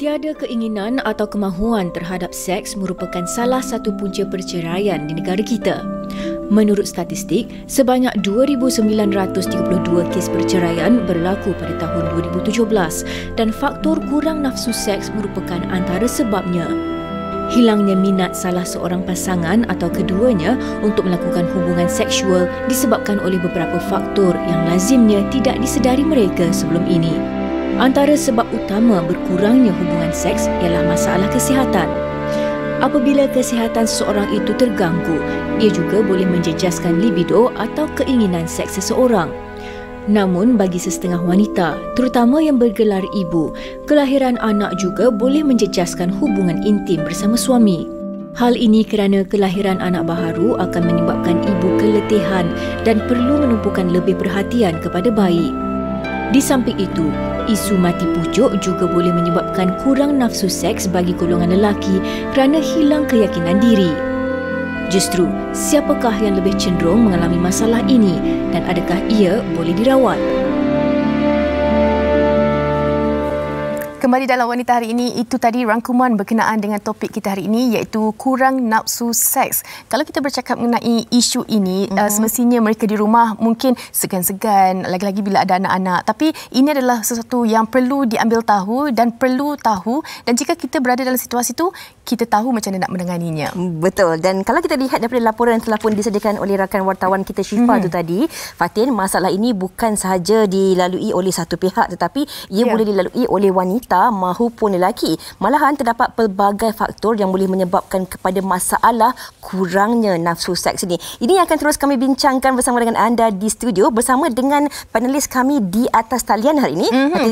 Tiada keinginan atau kemahuan terhadap seks merupakan salah satu punca perceraian di negara kita. Menurut statistik, sebanyak 2,932 kes perceraian berlaku pada tahun 2017 dan faktor kurang nafsu seks merupakan antara sebabnya. Hilangnya minat salah seorang pasangan atau keduanya untuk melakukan hubungan seksual disebabkan oleh beberapa faktor yang lazimnya tidak disedari mereka sebelum ini. Antara sebab utama berkurangnya hubungan seks ialah masalah kesihatan. Apabila kesihatan seseorang itu terganggu, ia juga boleh menjejaskan libido atau keinginan seks seseorang. Namun bagi sesetengah wanita, terutama yang bergelar ibu, kelahiran anak juga boleh menjejaskan hubungan intim bersama suami. Hal ini kerana kelahiran anak baharu akan menyebabkan ibu keletihan dan perlu menumpukan lebih perhatian kepada bayi. Di samping itu, isu mati pucuk juga boleh menyebabkan kurang nafsu seks bagi golongan lelaki kerana hilang keyakinan diri. Justru, siapakah yang lebih cenderung mengalami masalah ini dan adakah ia boleh dirawat? Kembali dalam Wanita Hari Ini, itu tadi rangkuman berkenaan dengan topik kita hari ini iaitu kurang nafsu seks. Kalau kita bercakap mengenai isu ini, semestinya mereka di rumah mungkin segan-segan, lagi-lagi bila ada anak-anak. Tapi ini adalah sesuatu yang perlu diambil tahu dan perlu tahu. Dan jika kita berada dalam situasi itu, kita tahu macam mana nak menanganinya. Betul. Dan kalau kita lihat daripada laporan yang telah pun disediakan oleh rakan wartawan kita Syifa itu tadi, Fatin, masalah ini bukan sahaja dilalui oleh satu pihak tetapi ia boleh dilalui oleh wanita maupun lelaki. Malahan terdapat pelbagai faktor yang boleh menyebabkan kepada masalah kurangnya nafsu seks ini. Ini yang akan terus kami bincangkan bersama dengan anda di studio bersama dengan panelis kami di atas talian hari ini.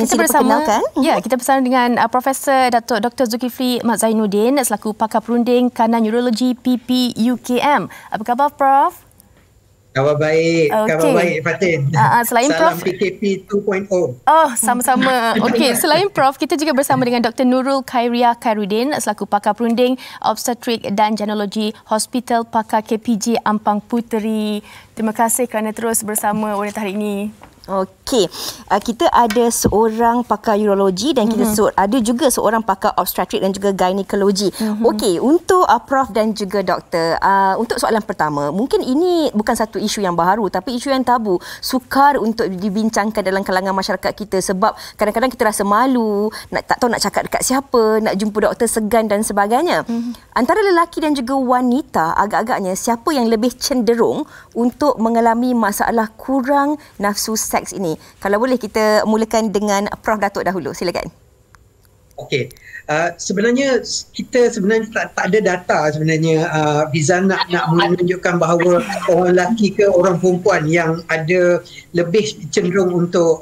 Kita bersama dengan Profesor Datuk Dr. Zulkifli Mat Zainuddin selaku pakar perunding kanan urologi PPUKM. Apa khabar Prof? Khabar baik, khabar baik Fatin. Selain Prof, salam PKP 2.0. Oh, sama-sama. Okey, selain Prof, kita juga bersama dengan Dr. Nurul Khairiah Khairuddin selaku pakar perunding obstetrik dan ginekologi Hospital Pakar KPJ Ampang Puteri. Terima kasih kerana terus bersama Wanita Hari Ini. Okey, kita ada seorang pakar urologi dan kita ada juga seorang pakar obstetrik dan juga ginekologi. Okey, untuk Prof dan juga doktor, untuk soalan pertama, mungkin ini bukan satu isu yang baharu tapi isu yang tabu, sukar untuk dibincangkan dalam kalangan masyarakat kita sebab kadang-kadang kita rasa malu, tak tahu nak cakap dekat siapa, nak jumpa doktor segan dan sebagainya. Antara lelaki dan juga wanita, agak-agaknya siapa yang lebih cenderung untuk mengalami masalah kurang nafsu seks ini? Kalau boleh kita mulakan dengan Prof Datuk dahulu, silakan. Okey, sebenarnya kita tak ada data sebenarnya Fizan nak menunjukkan bahawa orang lelaki ke orang perempuan yang ada lebih cenderung untuk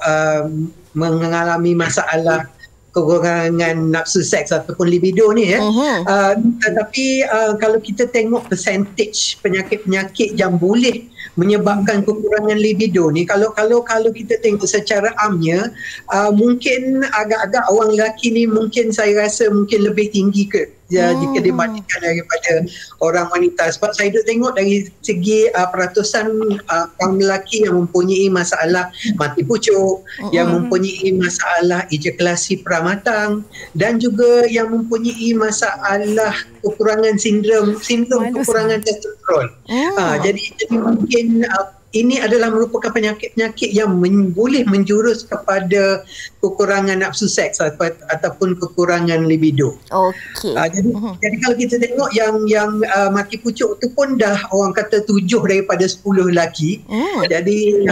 mengalami masalah kekurangan nafsu seks ataupun libido ni ya. Tapi kalau kita tengok percentage penyakit-penyakit yang boleh menyebabkan kekurangan libido ni, kalau kita tengok secara amnya, mungkin agak-agak orang lelaki ni mungkin saya rasa mungkin lebih tinggi ke jika dibandingkan daripada orang wanita. Sebab saya duk tengok dari segi peratusan orang lelaki yang mempunyai masalah mati pucuk, yang mempunyai masalah ejakulasi pramatang dan juga yang mempunyai masalah kekurangan sindrom kekurangan testosteron. Jadi mungkin ini adalah merupakan penyakit-penyakit yang boleh menjurus kepada kekurangan nafsu seks ataupun kekurangan libido. Okey. Jadi kalau kita tengok yang mati pucuk tu pun dah orang kata 7 daripada 10 lelaki. Jadi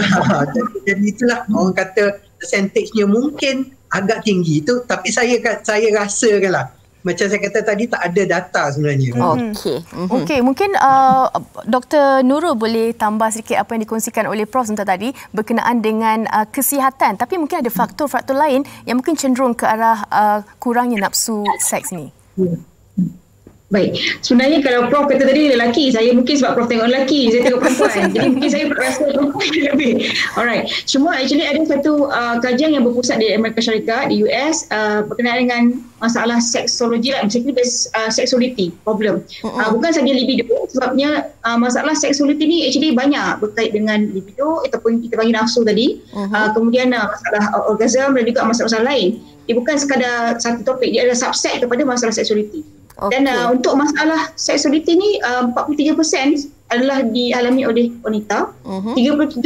itulah orang kata percentage-nya mungkin agak tinggi tu, tapi saya rasakanlah macam saya kata tadi tak ada data sebenarnya. Okey. Okey, mungkin Dr. Nurul boleh tambah sedikit apa yang dikongsikan oleh Prof sebentar tadi berkenaan dengan kesihatan, tapi mungkin ada faktor-faktor lain yang mungkin cenderung ke arah kurangnya nafsu seks ni. Baik, sebenarnya kalau Prof kata tadi lelaki, saya mungkin sebab Prof tengok lelaki, saya tengok perempuan. Jadi mungkin saya rasa perempuan lebih. Alright, cuma actually ada satu kajian yang berpusat di Amerika Syarikat, di US, berkenaan dengan masalah seksologi lah, basically sexuality problem. Bukan saja libido, sebabnya masalah sexuality ni actually banyak berkait dengan libido ataupun kita panggil nafsu tadi. Kemudian masalah orgasm dan juga masalah-masalah lain. Dia bukan sekadar satu topik, dia ada subset kepada masalah sexuality. Dan untuk masalah seksualiti ni 43% adalah dialami oleh wanita, 37%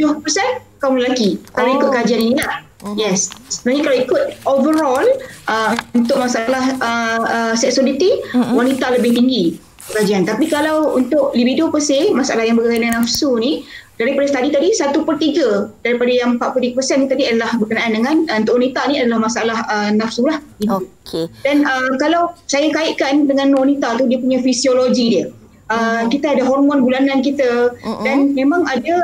kaum lelaki kalau ikut kajian ini lah. Yes, sebenarnya kalau ikut overall untuk masalah seksualiti, wanita lebih tinggi kajian. Tapi kalau untuk libido per se, masalah yang berkaitan dengan nafsu ni, daripada tadi 1/3 daripada yang 43% tadi adalah berkenaan dengan untuk wanita ni adalah masalah nafsu lah. Okey. Dan kalau saya kaitkan dengan wanita tu, dia punya fisiologi dia. Kita ada hormon bulanan kita dan memang ada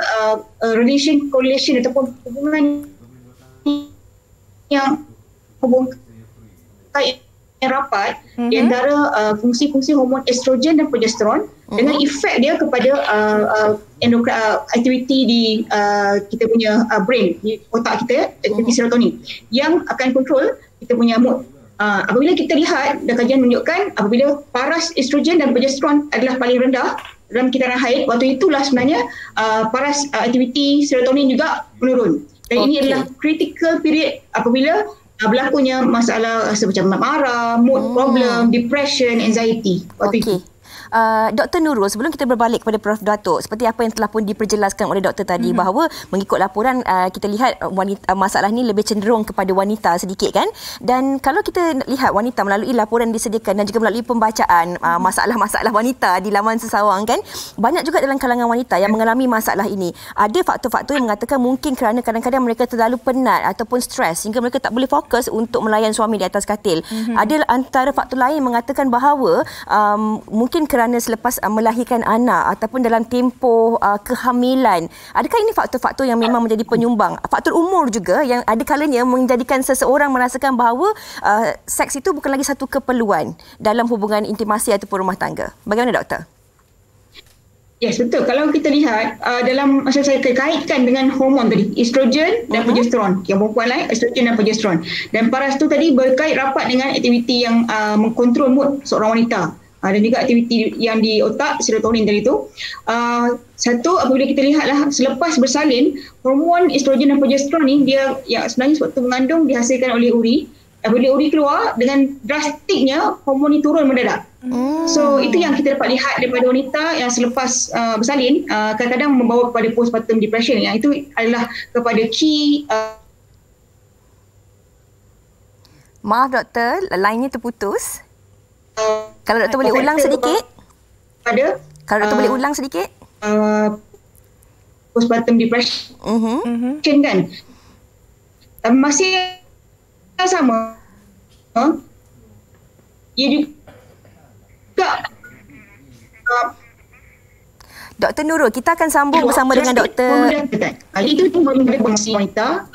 relation correlation ataupun hubungan yang rapat di antara fungsi-fungsi hormon estrogen dan progesteron dengan efek dia kepada aktiviti di kita punya brain, di otak kita, aktiviti serotonin yang akan kontrol kita punya mood. Apabila kita lihat, kajian menunjukkan apabila paras estrogen dan progesteron adalah paling rendah dalam kitaran haid, waktu itulah sebenarnya paras aktiviti serotonin juga menurun. Dan ini adalah critical period apabila berlakunya masalah macam marah, mood problem, depression, anxiety. Okey. Dr. Nurul, sebelum kita berbalik kepada Prof Datuk, seperti apa yang telah pun diperjelaskan oleh doktor tadi bahawa mengikut laporan kita lihat wanita, masalah ini lebih cenderung kepada wanita sedikit kan, dan kalau kita lihat wanita melalui laporan disediakan dan juga melalui pembacaan masalah-masalah wanita di laman sesawang kan, banyak juga dalam kalangan wanita yang mengalami masalah ini. Ada faktor-faktor yang mengatakan mungkin kerana kadang-kadang mereka terlalu penat ataupun stres sehingga mereka tak boleh fokus untuk melayan suami di atas katil. Ada antara faktor lain mengatakan bahawa mungkin kerana selepas melahirkan anak ataupun dalam tempoh kehamilan. Adakah ini faktor-faktor yang memang menjadi penyumbang? Faktor umur juga yang ada kalanya menjadikan seseorang merasakan bahawa seks itu bukan lagi satu keperluan dalam hubungan intimasi ataupun rumah tangga. Bagaimana doktor? Yes, betul. Kalau kita lihat dalam masa saya kaitkan dengan hormon tadi, estrogen dan progesteron. Yang perempuan lain, estrogen dan progesteron. Dan paras itu tadi berkait rapat dengan aktiviti yang mengkontrol mood seorang wanita. Ada juga aktiviti yang di otak, serotonin tadi itu. Satu, apabila kita lihatlah selepas bersalin, hormon estrogen dan progesteron ni, dia yang sebenarnya waktu mengandung dihasilkan oleh uri. Apabila uri keluar, dengan drastiknya, hormon ni turun mendadak. So, itu yang kita dapat lihat daripada wanita yang selepas bersalin, kadang-kadang membawa kepada postpartum depression. Yang itu adalah kepada key... Maaf doktor, lainnya terputus. Kalau doktor boleh ulang sedikit. Kalau doktor boleh ulang sedikit. Postpartum depression kan. Masih sama. Ia juga Dr. Nurul, kita akan sambung bersama dengan doktor. Itu boleh berfungsi wanita.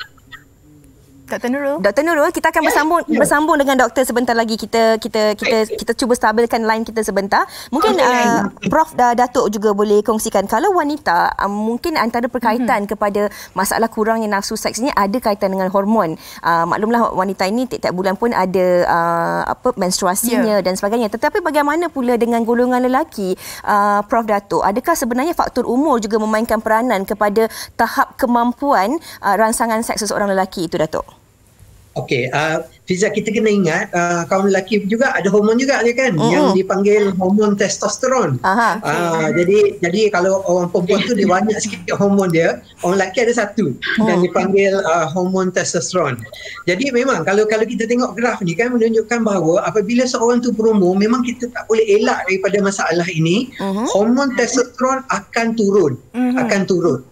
Dr. Nurul, kita akan bersambung dengan doktor sebentar lagi. Kita cuba stabilkan line kita sebentar. Mungkin Prof Datuk juga boleh kongsikan kalau wanita mungkin antara perkaitan kepada masalah kurangnya nafsu seks ini ada kaitan dengan hormon. Maklumlah wanita ini tiap-tiap bulan pun ada menstruasinya dan sebagainya. Tetapi bagaimana pula dengan golongan lelaki, Prof Datuk? Adakah sebenarnya faktor umur juga memainkan peranan kepada tahap kemampuan rangsangan seks seseorang lelaki itu, Datuk? Okey, Fiza, kita kena ingat kaum lelaki juga ada hormon juga dia kan, yang dipanggil hormon testosteron. Jadi kalau orang perempuan tu dia banyak sikit hormon dia, orang lelaki ada satu dan dipanggil hormon testosteron. Jadi memang kalau kita tengok graf ni kan menunjukkan bahawa apabila seorang tu berumur, memang kita tak boleh elak daripada masalah ini. Hormon testosteron akan turun,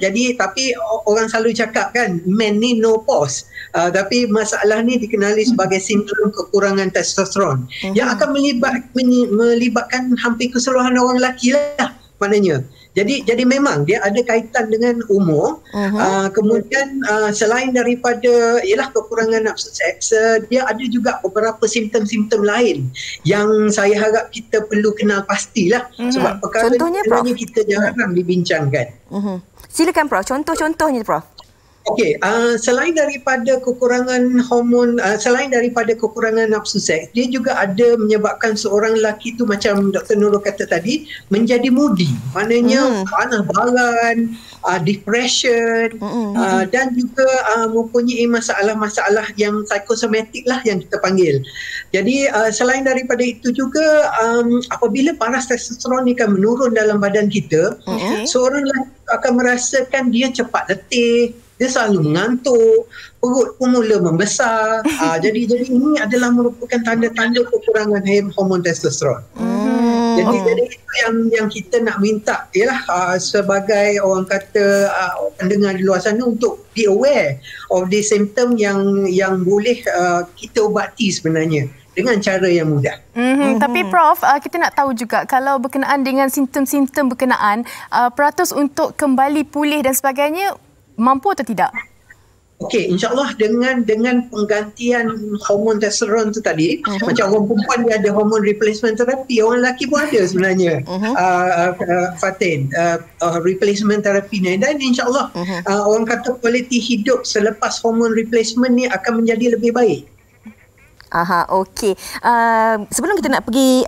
jadi tapi orang selalu cakap kan, men ni no pause. Tapi masalah ni dikenali sebagai sindrom kekurangan testosteron yang akan melibatkan hampir keseluruhan orang lelaki lah maknanya. Jadi memang dia ada kaitan dengan umur. Kemudian selain daripada ialah kekurangan nafsu seks, dia ada juga beberapa simptom-simptom lain yang saya harap kita perlu kenal pastilah. Sebab perkara ini kita jarang dibincangkan. Silakan Prof, contoh-contohnya Prof. Okey, selain daripada kekurangan hormon, selain daripada kekurangan nafsu seks, dia juga ada menyebabkan seorang lelaki tu macam Dr. Nurul kata tadi, menjadi moody. Maknanya panas baran, depression dan juga mempunyai masalah-masalah yang psikosomatik lah yang kita panggil. Jadi selain daripada itu juga apabila paras testosteron ni kan menurun dalam badan kita, seorang lelaki akan merasakan dia cepat letih, dia selalu mengantuk, perut pun mula membesar. Jadi ini adalah merupakan tanda-tanda kekurangan hormon testosteron. Jadi itu yang kita nak minta ialah sebagai orang kata pendengar di luar sana untuk be aware of the symptom yang boleh kita obati sebenarnya dengan cara yang mudah. Tapi Prof, kita nak tahu juga kalau berkenaan dengan simptom-simptom berkenaan, peratus untuk kembali pulih dan sebagainya mampu atau tidak? Okey, insyaAllah dengan penggantian hormon testosteron tu tadi, macam orang perempuan dia ada hormon replacement therapy, orang lelaki pun ada sebenarnya, Fatin, replacement therapy ni. Dan insyaAllah orang kata kualiti hidup selepas hormon replacement ni akan menjadi lebih baik. Aha, okey. Sebelum kita nak pergi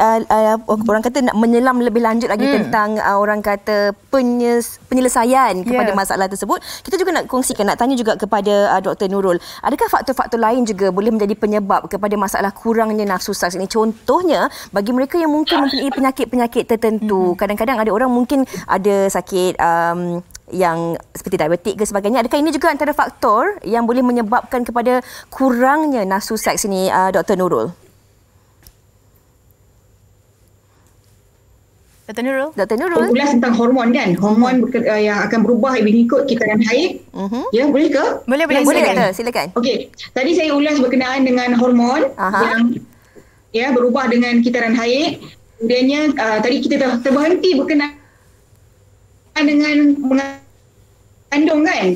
orang kata nak menyelam lebih lanjut lagi tentang orang kata penyelesaian kepada masalah tersebut, kita juga nak kongsikan, nak tanya juga kepada Dr. Nurul, adakah faktor-faktor lain juga boleh menjadi penyebab kepada masalah kurangnya nafsu seks ini? Contohnya bagi mereka yang mungkin mempunyai penyakit-penyakit tertentu, kadang-kadang ada orang mungkin ada sakit yang seperti diabetik ke sebagainya. Adakah ini juga antara faktor yang boleh menyebabkan kepada kurangnya nafsu seks ini, Dr. Nurul? Dr. Nurul? Berbicara tentang hormon kan? Hormon yang akan berubah mengikut kitaran haid. Ya, boleh ke? Boleh, silakan. Okey. Tadi saya ulas berkenaan dengan hormon yang berubah dengan kitaran haid. Kemudiannya tadi kita terhenti berkenaan dengan mengandung kan?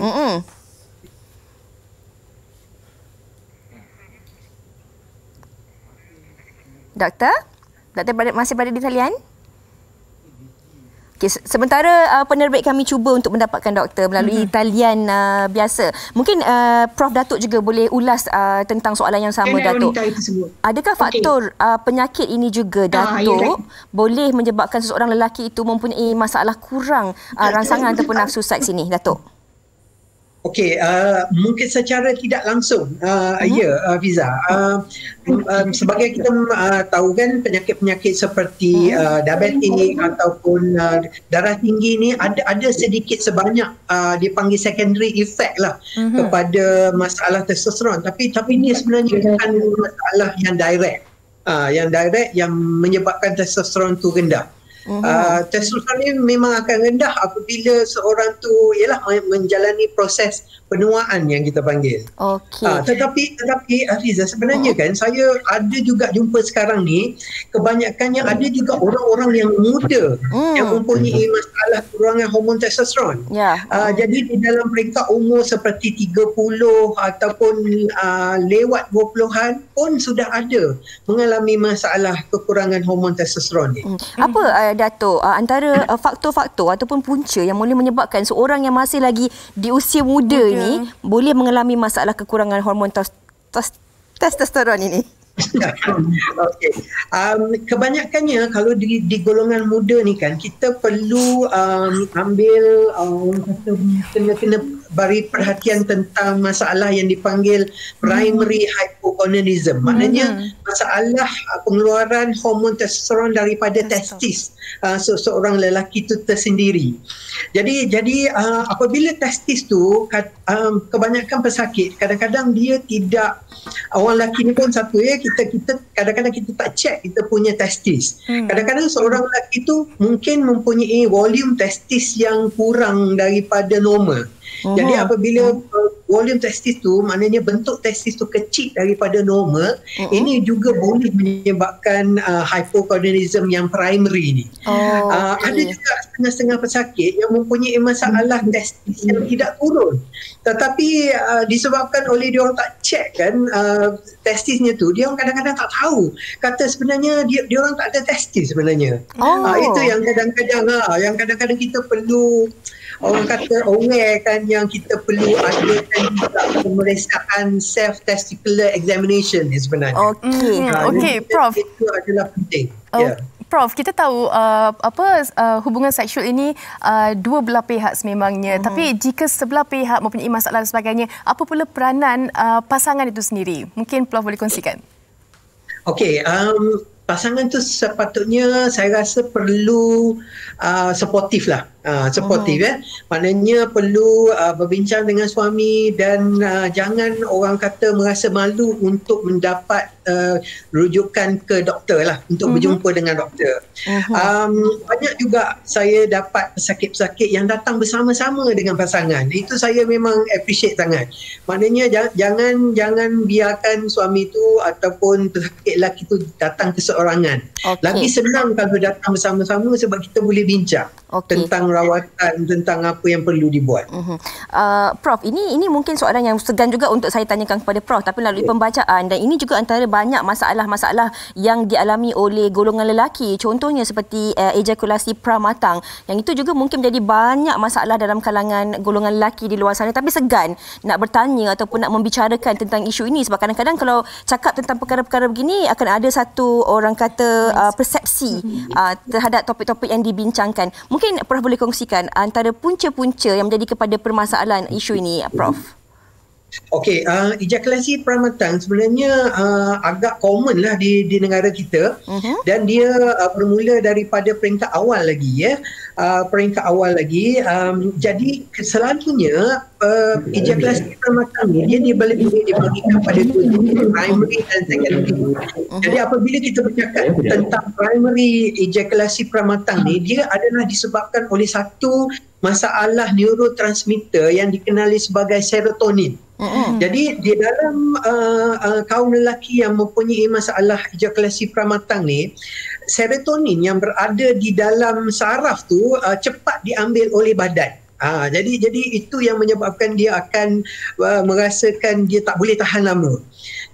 Doktor? Doktor masih berada di talian? Okay, sementara penerbit kami cuba untuk mendapatkan doktor melalui talian biasa. Mungkin Prof Datuk juga boleh ulas tentang soalan yang sama, Datuk. Adakah faktor penyakit ini juga, Datuk, boleh menyebabkan seseorang lelaki itu mempunyai masalah kurang rangsangan ataupun nafsu seks ini, Datuk? Okey, mungkin secara tidak langsung, Fiza. Sebagai kita tahu kan, penyakit-penyakit seperti diabetik ataupun darah tinggi ni ada sedikit sebanyak dipanggil secondary effect lah kepada masalah testosteron. Tapi ini sebenarnya bukan masalah yang direct, yang menyebabkan testosteron tu rendah. Testosteron ini memang akan rendah apabila seorang tu ialah menjalani proses penuaan yang kita panggil. Okay. Tetapi Afiza, sebenarnya kan saya ada juga jumpa sekarang ni kebanyakannya ada juga orang-orang yang muda yang mempunyai masalah kekurangan hormon testosteron. Jadi di dalam peringkat umur seperti 30 ataupun lewat 20-an pun sudah ada mengalami masalah kekurangan hormon testosteron ni. Apa Datuk, antara faktor-faktor ataupun punca yang boleh menyebabkan seorang yang masih lagi di usia muda ini boleh mengalami masalah kekurangan hormon testosteron ini? Okay. Kebanyakannya kalau di golongan muda ni kan, kita perlu ambil kena beri perhatian tentang masalah yang dipanggil primary hypogonadism. Maknanya masalah pengeluaran hormon testosteron daripada testis seorang lelaki itu tersendiri. Jadi apabila testis tu kebanyakan pesakit, kadang-kadang dia tidak, orang lelaki ni pun satu ya, kita kadang-kadang kita tak check kita punya testis. Kadang-kadang seorang lelaki tu mungkin mempunyai volume testis yang kurang daripada normal. Jadi apabila volume testis tu, maknanya bentuk testis tu kecil daripada normal, ini juga boleh menyebabkan hypogonadism yang primary ni. Ada juga setengah-setengah pesakit yang mempunyai masalah testis yang tidak turun, tetapi disebabkan oleh dia orang tak check kan testisnya tu, dia orang kadang-kadang tak tahu, kata sebenarnya dia orang tak ada testis sebenarnya. Itu yang kadang-kadang kita perlu, orang kata aware kan, yang kita perlu adakan juga pemeriksaan self-testicular examination ni sebenarnya. Okey, Prof. Itu adalah penting. Prof, kita tahu hubungan seksual ini dua belah pihak sememangnya. Tapi jika sebelah pihak mempunyai masalah dan sebagainya, apa pula peranan pasangan itu sendiri? Mungkin Prof boleh kongsikan. Okey, pasangan tu sepatutnya saya rasa perlu supportive lah. Maknanya perlu berbincang dengan suami dan jangan orang kata merasa malu untuk mendapat rujukan ke doktor lah, untuk berjumpa dengan doktor. Banyak juga saya dapat pesakit-pesakit yang datang bersama-sama dengan pasangan. Itu saya memang appreciate sangat. Maknanya jangan biarkan suami tu ataupun pesakit lelaki tu datang keseorangan. Lagi senang kalau datang bersama-sama sebab kita boleh bincang tentang rawatan, tentang apa yang perlu dibuat. Prof, ini mungkin soalan yang segan juga untuk saya tanyakan kepada Prof, tapi melalui pembacaan, dan ini juga antara banyak masalah-masalah yang dialami oleh golongan lelaki, contohnya seperti ejakulasi pramatang, yang itu juga mungkin menjadi banyak masalah dalam kalangan golongan lelaki di luar sana, tapi segan nak bertanya ataupun nak membicarakan tentang isu ini, sebab kadang-kadang kalau cakap tentang perkara-perkara begini akan ada satu orang kata persepsi terhadap topik-topik yang dibincangkan. Mungkin Prof boleh kongsikan antara punca-punca yang menjadi kepada permasalahan isu ini, Prof? Okey, ejakulasi pramatang sebenarnya agak common lah di negara kita, dan dia bermula daripada peringkat awal lagi ya. Jadi selalunya ejakulasi pramatang ni dia dibagikan pada dua jenis, primary dan secondary. Jadi apabila kita bercakap tentang primary ejakulasi pramatang ni, dia adalah disebabkan oleh satu masalah neurotransmitter yang dikenali sebagai serotonin. Jadi di dalam kaum lelaki yang mempunyai masalah ejakulasi pramatang ni, serotonin yang berada di dalam saraf tu cepat diambil oleh badan. Jadi itu yang menyebabkan dia akan merasakan dia tak boleh tahan lama.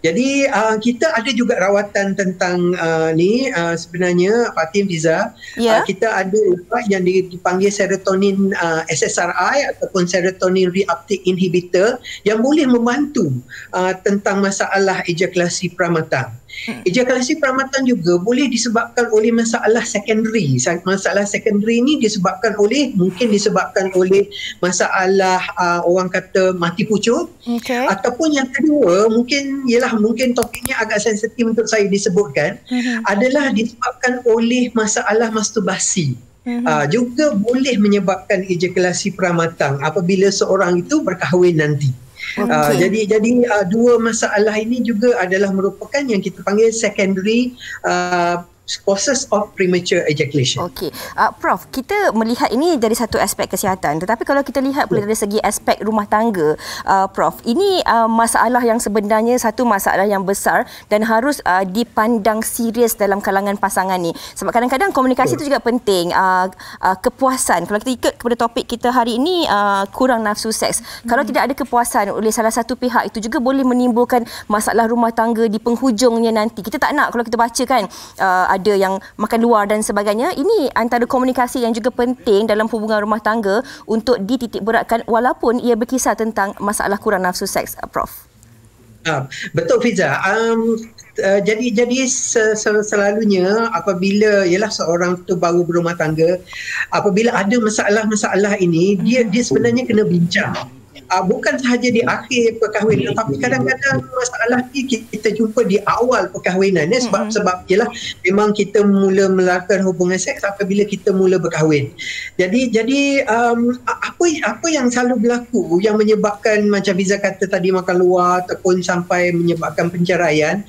Jadi kita ada juga rawatan tentang sebenarnya Fatim Fiza, kita ada ubat yang dipanggil serotonin SSRI ataupun serotonin reuptake inhibitor yang boleh membantu tentang masalah ejakulasi pramatang. Ejakulasi pramatang juga boleh disebabkan oleh masalah secondary. Masalah secondary ni disebabkan oleh masalah orang kata mati pucuk, ataupun yang kedua mungkin topiknya agak sensitif untuk saya disebutkan, adalah disebabkan oleh masalah masturbasi. Juga boleh menyebabkan ejakulasi pramatang apabila seorang itu berkahwin nanti. Jadi dua masalah ini juga adalah merupakan yang kita panggil secondary process of premature ejaculation. Prof, kita melihat ini dari satu aspek kesihatan, tetapi kalau kita lihat pula dari segi aspek rumah tangga, Prof, ini masalah yang sebenarnya satu masalah yang besar dan harus dipandang serius dalam kalangan pasangan ni, sebab kadang-kadang komunikasi itu juga penting. Kepuasan, kalau kita ikut kepada topik kita hari ini, kurang nafsu seks, kalau tidak ada kepuasan oleh salah satu pihak, itu juga boleh menimbulkan masalah rumah tangga di penghujungnya nanti. Kita tak nak kalau kita baca kan ada yang makan luar dan sebagainya. Ini antara komunikasi yang juga penting dalam hubungan rumah tangga untuk dititik beratkan walaupun ia berkisar tentang masalah kurang nafsu seks, Prof. Betul Fiza. Jadi selalunya apabila seorang tu baru berumah tangga, apabila ada masalah-masalah ini, dia sebenarnya kena bincang. Bukan sahaja di akhir perkahwinan, tapi kadang-kadang masalah ni kita jumpa di awal perkahwinan ya, sebab memang kita mula melakukan hubungan seks apabila kita mula berkahwin. Jadi apa yang selalu berlaku yang menyebabkan macam Fiza kata tadi, makan luar ataupun sampai menyebabkan penceraian,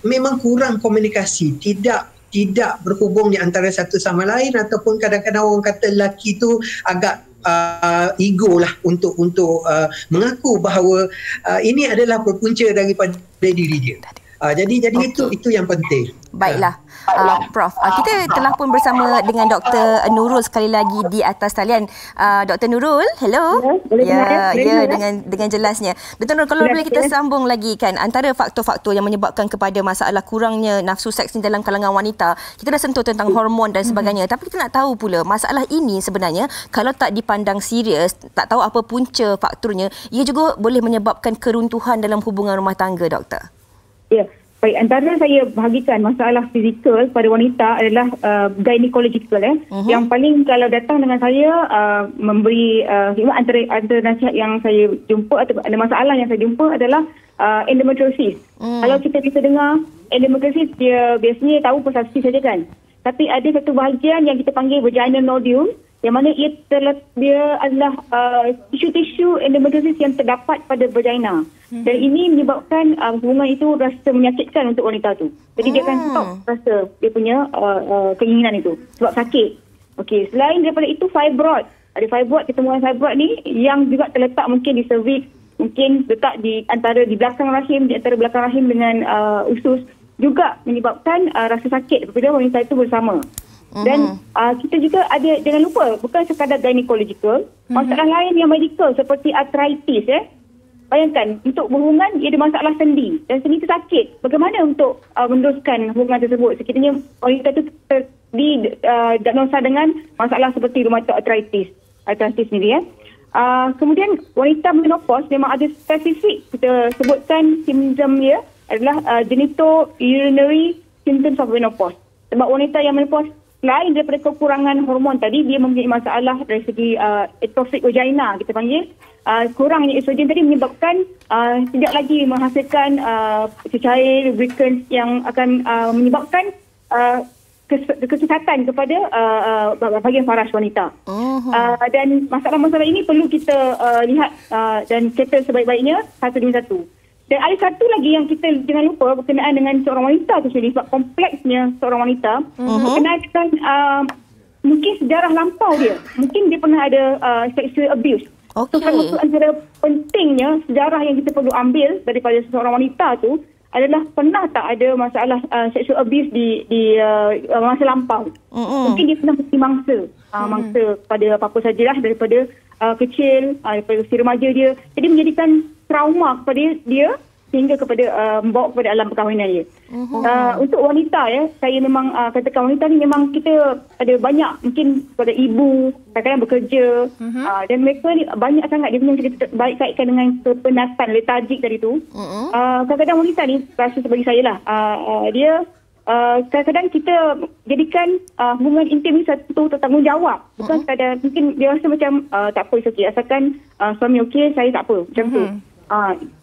memang kurang komunikasi, tidak berhubung di antara satu sama lain, ataupun kadang-kadang orang kata lelaki tu agak ego lah untuk mengaku bahawa ini adalah berpunca daripada diri dia. Jadi okay, itu yang penting. Baiklah, Prof. Kita telah pun bersama dengan Dr. Nurul sekali lagi di atas talian. Dr. Nurul, hello. Ya, dengan jelasnya. Dr. Nurul, kalau boleh kita sambung lagi kan antara faktor-faktor yang menyebabkan kepada masalah kurangnya nafsu seks ni dalam kalangan wanita. Kita dah sentuh tentang hormon dan sebagainya. Tapi kita nak tahu pula masalah ini sebenarnya kalau tak dipandang serius, tak tahu apa punca faktornya, ia juga boleh menyebabkan keruntuhan dalam hubungan rumah tangga, doktor. Ya. Baik, antara saya bahagikan masalah fizikal pada wanita adalah gynecological. Yang paling kalau datang dengan saya memberi antara nasihat yang saya jumpa atau ada masalah yang saya jumpa adalah endometriosis. Kalau kita bisa dengar endometriosis, dia biasanya tahu persepsi saja kan. Tapi ada satu bahagian yang kita panggil vaginal nodium, yang mana ia dia adalah tisu-tisu endometriosis yang terdapat pada vagina. Dan ini menyebabkan hubungan itu rasa menyakitkan untuk wanita tu. Jadi dia akan stop rasa dia punya keinginan itu sebab sakit. Okey, selain daripada itu fibroid. Ada fibroid, ketemuan fibroid ni yang juga terletak mungkin di cervix, mungkin letak di antara di belakang rahim, di antara belakang rahim dengan usus, juga menyebabkan rasa sakit apabila wanita itu bersama. Dan kita juga ada, jangan lupa, bukan sekadar gynecological, masalah lain yang medical seperti arthritis. Bayangkan, untuk berhubungan, ia ada masalah sendi dan sendi itu sakit. Bagaimana untuk meneruskan hubungan tersebut? Sekiranya wanita itu didiagnosa dengan masalah seperti rheumatoid arthritis, sendiri. Kemudian, wanita menopause memang ada spesifik, kita sebutkan simptom dia adalah genito urinary symptoms of menopause. Sebab wanita yang menopause, selain daripada kekurangan hormon tadi, dia mempunyai masalah dari segi ectopic vagina, kita panggil. Kurangnya estrogen tadi menyebabkan tidak lagi menghasilkan cecair, lubricants yang akan menyebabkan kesesatan kepada bahagian paras wanita. Dan masalah-masalah ini perlu kita lihat dan settle sebaik-baiknya satu demi satu. Dan ada satu lagi yang kita jangan lupa berkenaan dengan seorang wanita tu sendiri, sebab kompleksnya seorang wanita berkenaan dengan mungkin sejarah lampau dia. Mungkin dia pernah ada sexual abuse. Okay. So, itu antara pentingnya sejarah yang kita perlu ambil daripada seorang wanita tu adalah pernah tak ada masalah sexual abuse di masa lampau. Mungkin dia pernah mesti mangsa pada apa-apa sajalah daripada kecil, daripada usia remaja dia. Jadi menjadikan trauma kepada dia sehingga kepada membawa kepada alam perkahwinan dia. Untuk wanita saya memang katakan wanita ni memang kita ada banyak, mungkin kepada ibu, kadang-kadang bekerja dan mereka ni banyak sangat dia punya cerita baik kaitkan dengan kepenatan lethargic tadi tu. Kadang-kadang wanita ni rasa seperti saya lah, dia kadang-kadang kita jadikan hubungan intim ni satu tanggungjawab. Bukan sekadar mungkin dia rasa macam tak apa, okey, asalkan suami okey, saya tak apa, macam tu.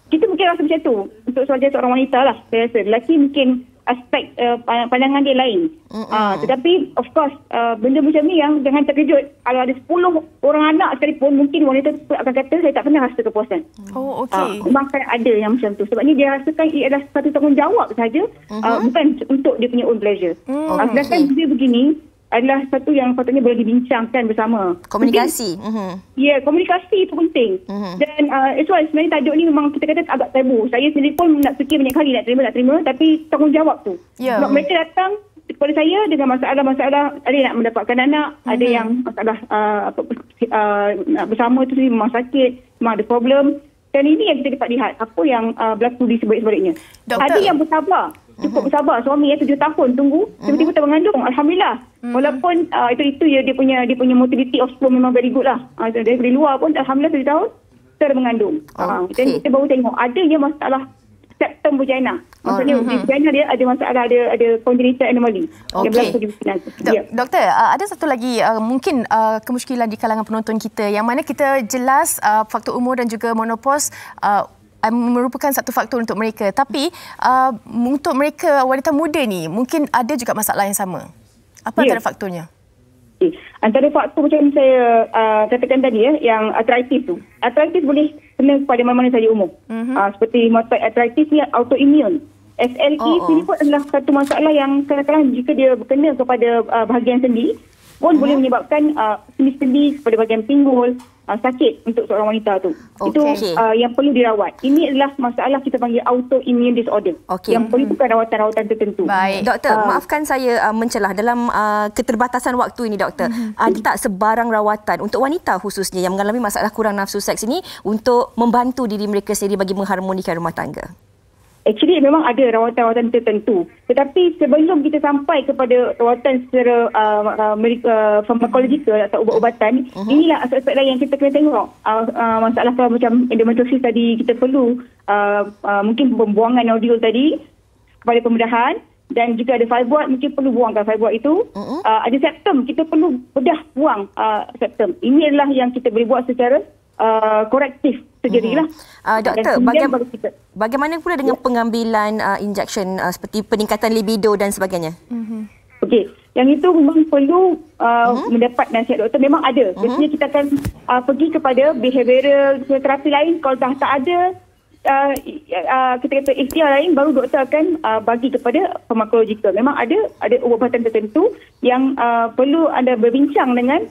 Kita mungkin rasa macam tu untuk saja seorang wanita lah. Saya rasa lelaki mungkin aspek pandangan dia lain. Tetapi of course benda macam ni yang jangan terkejut. Kalau ada 10 orang anak sekalipun, mungkin wanita akan kata saya tak pernah rasa kepuasan. Maka ada yang macam tu. Sebabnya dia rasakan ia adalah satu tanggungjawab sahaja, bukan untuk dia punya own pleasure. Sedangkan dia begini adalah satu yang patutnya boleh dibincangkan bersama. Komunikasi. Ya, komunikasi itu penting. Dan itu sebenarnya tajuk ni memang kita kata agak tabu. Saya sendiri pun nak fikir banyak kali nak terima, tapi tanggungjawab tu. Sebab mereka datang kepada saya dengan masalah-masalah, ada nak mendapatkan anak, ada yang masalah bersama tu sendiri memang sakit, memang ada problem. Dan ini yang kita dapat lihat, apa yang berlaku di sebalik-sebaliknya. Ada yang bersabar. Cukup bersabar, suami 7 tahun tunggu, tiba-tiba tak mengandung, alhamdulillah. Walaupun itu dia punya motility of sperm memang very good lah. Dari luar pun alhamdulillah 7 tahun termengandung. Dan kita baru tengok ada yang masalah septum vagina. Maksudnya vagina dia ada masalah, ada congenital anomaly. Doktor, ada satu lagi mungkin kemusykilan di kalangan penonton kita yang mana kita jelas faktor umur dan juga menopause merupakan satu faktor untuk mereka. Tapi untuk mereka wanita muda ni mungkin ada juga masalah yang sama. Apa antara faktornya? Antara faktor macam saya katakan tadi yang arthritis tu. Arthritis boleh kena kepada mana-mana saja umur. Seperti rheumatoid arthritis ni autoimmune. SLE sini pun adalah satu masalah yang kadang-kadang jika dia berkena kepada bahagian sendi, pun boleh menyebabkan sendi-sendi pada bahagian pinggul sakit untuk seorang wanita tu. Itu yang perlu dirawat. Ini adalah masalah kita panggil autoimmune disorder yang perlukan rawatan-rawatan tertentu. Baik, doktor, maafkan saya mencelah dalam keterbatasan waktu ini, doktor. Ada tak sebarang rawatan untuk wanita khususnya yang mengalami masalah kurang nafsu seks ini untuk membantu diri mereka sendiri bagi mengharmonikan rumah tangga? Actually memang ada rawatan-rawatan tertentu. Tetapi sebelum kita sampai kepada rawatan secara farmakologikal atau ubat-ubatan, inilah aspek-aspek lain yang kita kena tengok. Masalah macam endometriosis tadi, kita perlu mungkin pembuangan nodul tadi kepada pembedahan, dan juga ada fibroid, mungkin perlu buangkan fibroid itu. Ada septum, kita perlu bedah buang septum. Ini adalah yang kita boleh buat secara korektif sejadilah. Doktor, bagaimana pula dengan pengambilan injection seperti peningkatan libido dan sebagainya? Okey, yang itu memang perlu mendapat nasihat doktor. Memang ada. Biasanya kita akan pergi kepada behavioral terapi lain. Kalau dah tak ada kita kata ikhtiar lain, baru doktor akan bagi kepada farmakologikal. Memang ada ubatan tertentu yang perlu anda berbincang dengan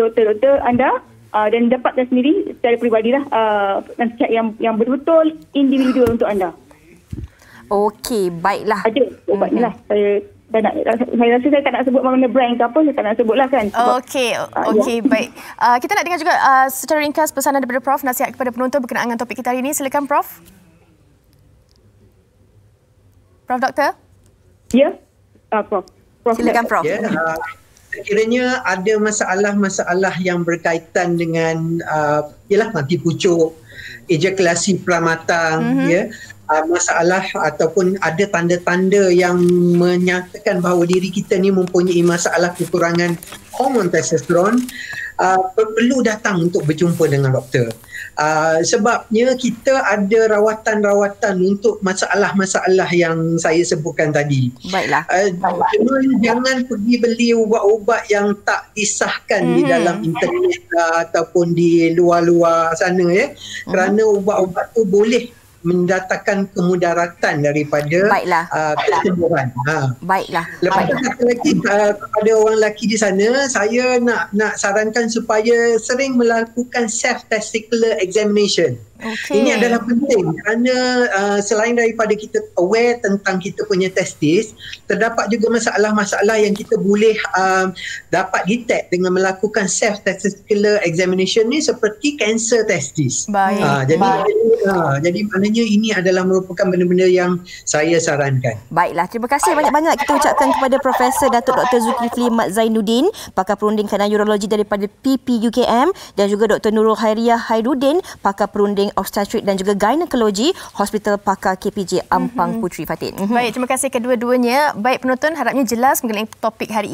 doktor-doktor anda. Dan dapatkan sendiri secara peribadilah nasihat yang betul-betul individual untuk anda. Okey, baiklah. Ada obatnya lah. Saya rasa saya tak nak sebut mana brand ke apa, saya tak nak sebutlah kan. Okey, baik. Kita nak dengar juga secara ringkas pesanan daripada Prof, nasihat kepada penonton berkenaan dengan topik kita hari ini. Silakan Prof. Prof Doktor? Ya, Prof. Silakan Prof. Ya. Sekiranya ada masalah-masalah yang berkaitan dengan ialah mati pucuk, ejakulasi pramatang, ya, masalah ataupun ada tanda-tanda yang menyatakan bahawa diri kita ni mempunyai masalah kekurangan hormon testosteron, perlu datang untuk berjumpa dengan doktor. Sebabnya kita ada rawatan-rawatan untuk masalah-masalah yang saya sebutkan tadi. Baiklah. Jangan pergi beli ubat-ubat yang tak disahkan di dalam internet ataupun di luar-luar sana, ya. Kerana ubat-ubat tu boleh mendatangkan kemudaratan daripada kesembuhan. Baiklah. Lepas tu satu lagi kepada orang lelaki di sana, saya nak sarankan supaya sering melakukan self testicular examination. Ini adalah penting kerana selain daripada kita aware tentang kita punya testis, terdapat juga masalah-masalah yang kita boleh dapat detect dengan melakukan self-testicular examination ni, seperti kanser testis. Jadi maknanya ini adalah merupakan benda-benda yang saya sarankan. Baiklah, terima kasih banyak-banyak kita ucapkan kepada Profesor Datuk Dr. Zulkifli Mat Zainuddin, pakar perunding kanan urologi daripada PPUKM, dan juga Dr. Nurul Khairiah Khairuddin, pakar perunding obstetrik dan juga ginekologi Hospital Pakar KPJ Ampang Puteri. Fatin. Baik, terima kasih kedua-duanya. Baik penonton, harapnya jelas mengenai topik hari ini.